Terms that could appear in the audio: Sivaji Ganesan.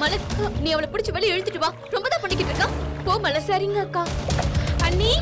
மலக்கா, நீ அவளை பிடிச்சு வெளியே இழுத்துட்டு வா. ரொம்ப தான் பண்ணிக்கிட்டு இருக்கா. போ மலை. சரிங்க அக்கா. அண்ணி